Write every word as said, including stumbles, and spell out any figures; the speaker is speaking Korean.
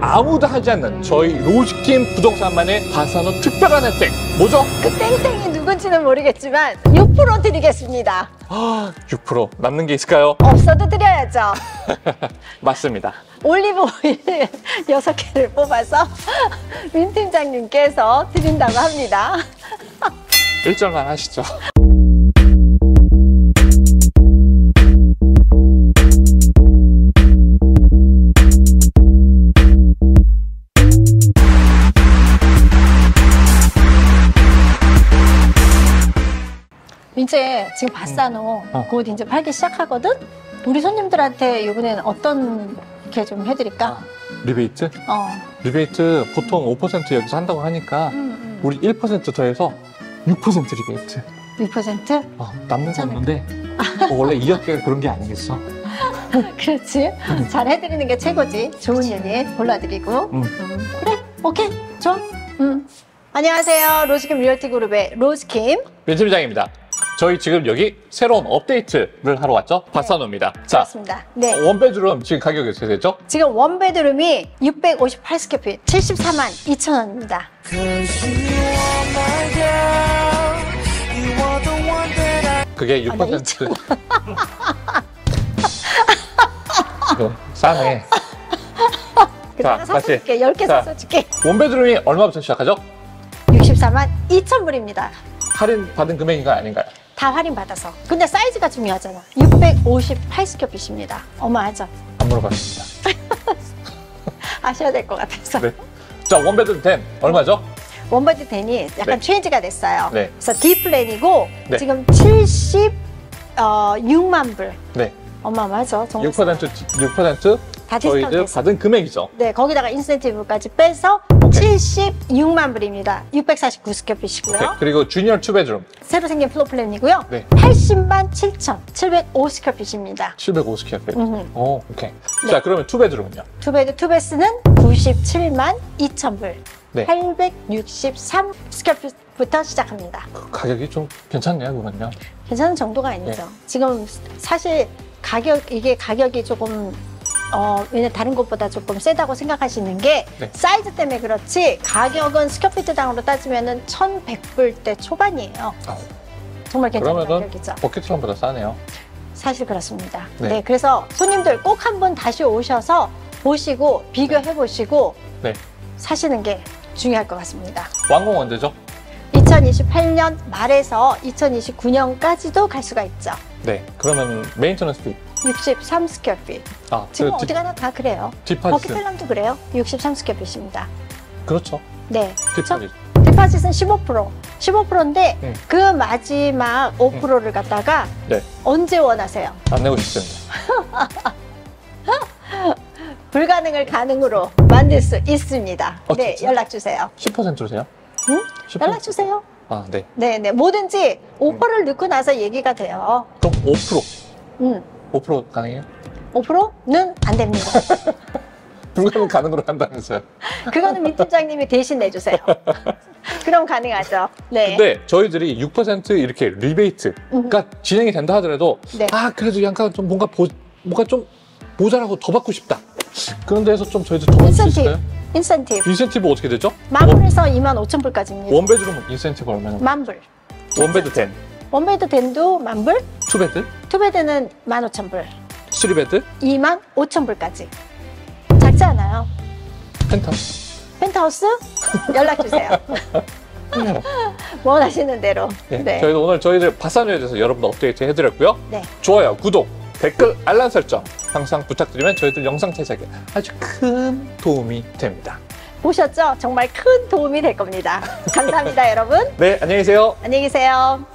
아무도 하지 않는 저희 로직팀 부동산만의 바사노 특별한 혜택 뭐죠? 그 땡땡이 누군지는 모르겠지만 육 퍼센트 드리겠습니다. 아, 육 퍼센트 남는 게 있을까요? 없어도 드려야죠. 맞습니다. 올리브 오일 여섯 개를 뽑아서 민 팀장님께서 드린다고 합니다. 일절만 하시죠. 이제 지금 바싸노 음. 어. 곧 이제 팔기 시작하거든? 우리 손님들한테 이번에는 어떤 게 좀 해드릴까? 아, 리베이트? 어. 리베이트 보통 오 퍼센트 여기서 한다고 하니까 음, 음. 우리 일 퍼센트 더해서 육 퍼센트 리베이트. 육 퍼센트? 어, 남는 건 없는데 뭐 원래 이학계가 그런 게 아니겠어. 그렇지. 잘 해드리는 게 최고지. 좋은 일이 골라드리고. 음. 음. 그래, 오케이, 좋아. 음. 안녕하세요. 로지킴 리얼티 그룹의 로지킴 민 팀장입니다. 저희 지금 여기 새로운 업데이트를 하러 왔죠? 바사노입니다. 네, 자, 그렇습니다. 네. 원베드룸 지금 가격이 어떻게 되죠? 지금 원베드룸이 육백오십팔 스퀘어핏 칠십사만 이천 원입니다. 그게 육 퍼센트. 아, 싸네. 자, 다시. 열 개 사서 줄게. 원베드룸이 얼마부터 시작하죠? 육십사만 이천 불입니다. 할인 받은 금액인 거 아닌가요? 다 할인 받아서. 근데 사이즈가 중요하잖아. 육백오십팔 스퀘어핏입니다. 어마하죠? 안 물어봤습니다. 아셔야 될 것 같아서. 네. 자, 원베드 텐 얼마죠? 원베드 텐이 약간 네. 체인지가 됐어요. 네. 그래서 D 플랜이고 네. 지금 칠십육만 불. 네. 어마어마하죠? 정말. 육 퍼센트, 육 퍼센트 다 저희들 받은 금액이죠. 네, 거기다가 인센티브까지 빼서 오케이. 칠십육만 불입니다. 육백사십구 스퀘어핏이고요. 네, 그리고 주니어 투 베드룸. 새로 생긴 플로플랜이고요. 네. 팔십만 칠천, 칠백오 스퀘어핏입니다. 칠백오 스퀘어핏. 음흠. 오, 오케이. 네. 자, 그러면 투 베드룸은요? 투 베드, 투 베스는 구십칠만 이천 불. 네. 팔백육십삼 스퀘어핏부터 시작합니다. 그 가격이 좀 괜찮네요, 그건요. 괜찮은 정도가 아니죠. 네. 지금 사실 가격, 이게 가격이 조금 어, 왜냐 다른 곳보다 조금 세다고 생각하시는 게 네. 사이즈 때문에 그렇지 가격은 스퀘어피트당으로 따지면은 천백 불대 초반이에요. 아, 정말 괜찮은 가격이죠. 버킷트럼보다 싸네요. 사실 그렇습니다. 네. 네, 그래서 손님들 꼭 한번 다시 오셔서 보시고 비교해 보시고 네. 사시는 게 중요할 것 같습니다. 완공 언제죠? 이천이십팔 년 말에서 이천이십구 년까지도 갈 수가 있죠. 네, 그러면 메인터넌스 비 육십삼 스퀘어핏. 아, 지금 그, 어디가나 다 그래요. 디파짓. 버킷필름도 그래요. 육십삼 스퀘어핏입니다. 그렇죠. 네. 디파짓. 디파짓은 십오 퍼센트. 십오 퍼센트인데 음. 그 마지막 오 퍼센트를 갖다가 음. 네. 언제 원하세요? 안 내고 싶습니다. 불가능을 가능으로 만들 수 있습니다. 어, 네, 연락 주세요. 십 퍼센트로세요? 응? 십 퍼센트? 연락 주세요. 아, 네. 네, 네. 뭐든지 오 퍼센트를 음. 넣고 나서 얘기가 돼요. 그럼 오 퍼센트. 응. 음. 오 퍼센트 가능해요? 오 퍼센트는 안 됩니다. 불가능 가능으로 한다면서요? 그거는 민 팀장님이 대신 내주세요. 그럼 가능하죠. 네. 근데 저희들이 육 퍼센트 이렇게 리베이트가 진행이 된다 하더라도 네. 아 그래도 약간 좀 뭔가 보, 뭔가 좀 모자라고 더 받고 싶다. 그런 데에서 좀 저희들 더 받을 수 있을까요? 인센티브. 인센티브 어떻게 되죠? 만 불에서 이만 오천 불까지입니다. 원베드룸 인센티브 얼마나? 만 불. 원베드 텐. 원베드 텐도 만 불? 투 베드? 투 베드는 만 오천 불. 쓰리 베드? 이만 오천 불까지. 작지 않아요. 펜트하우스? 펜트하우스? 연락주세요. 원하시는 대로. 네, 네. 저희도 오늘 저희들 바사노에 대해서 여러분들 업데이트 해드렸고요. 네. 좋아요, 구독, 댓글, 알람 설정. 항상 부탁드리면 저희들 영상 제작에 아주 큰 도움이 됩니다. 보셨죠? 정말 큰 도움이 될 겁니다. 감사합니다, 여러분. 네, 안녕히 계세요. 안녕히 계세요.